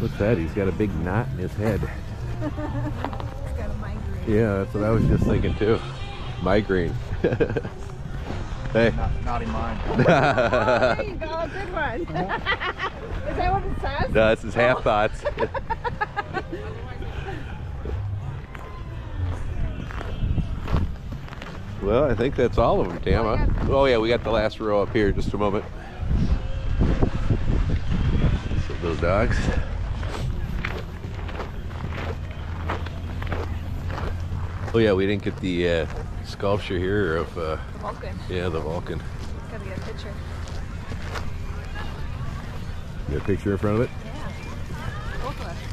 What's that? He's got a big knot in his head. He's got a migraine. Yeah, that's what I was just thinking too. Migraine. Hey. Naughty mind. Oh, there you go, good one. Is that what it says? No, this is half thoughts. Well, I think that's all of them, Tama. Oh yeah, we got the last row up here. Just a moment. So those dogs. Oh yeah, we didn't get the sculpture here of the Vulcan. Yeah, the Vulcan. Gotta get a picture. You got a picture in front of it? Yeah. Both of us.